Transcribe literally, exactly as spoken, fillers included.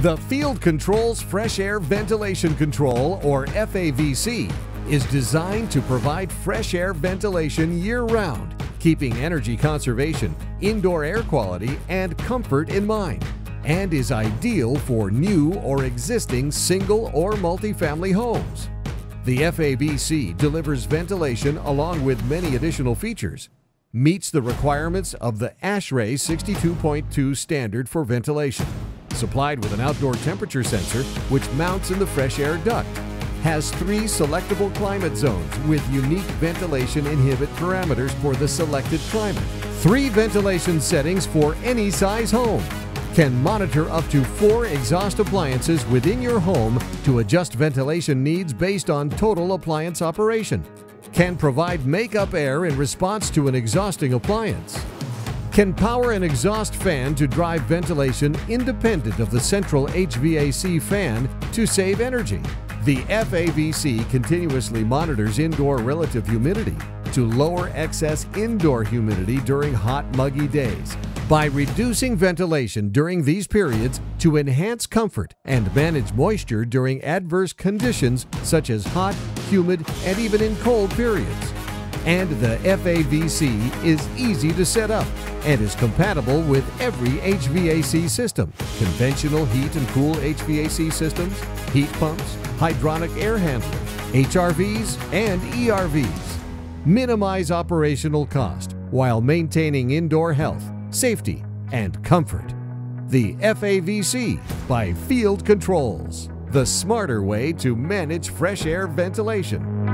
The Field Controls Fresh Air Ventilation Control, or F A V C, is designed to provide fresh air ventilation year-round, keeping energy conservation, indoor air quality, and comfort in mind, and is ideal for new or existing single or multifamily homes. The F A V C delivers ventilation along with many additional features, meets the requirements of the ASHRAE sixty-two point two standard for ventilation, supplied with an outdoor temperature sensor which mounts in the fresh air duct, has three selectable climate zones with unique ventilation inhibit parameters for the selected climate, three ventilation settings for any size home, can monitor up to four exhaust appliances within your home to adjust ventilation needs based on total appliance operation, can provide makeup air in response to an exhausting appliance, can power an exhaust fan to drive ventilation independent of the central H V A C fan to save energy. The F A V C continuously monitors indoor relative humidity to lower excess indoor humidity during hot, muggy days by reducing ventilation during these periods to enhance comfort and manage moisture during adverse conditions such as hot, humid, and even in cold periods. And the F A V C is easy to set up and is compatible with every H V A C system: conventional heat and cool H V A C systems, heat pumps, hydronic air handlers, H R Vs, and E R Vs. Minimize operational cost while maintaining indoor health, safety, and comfort. The F A V C by Field Controls, the smarter way to manage fresh air ventilation.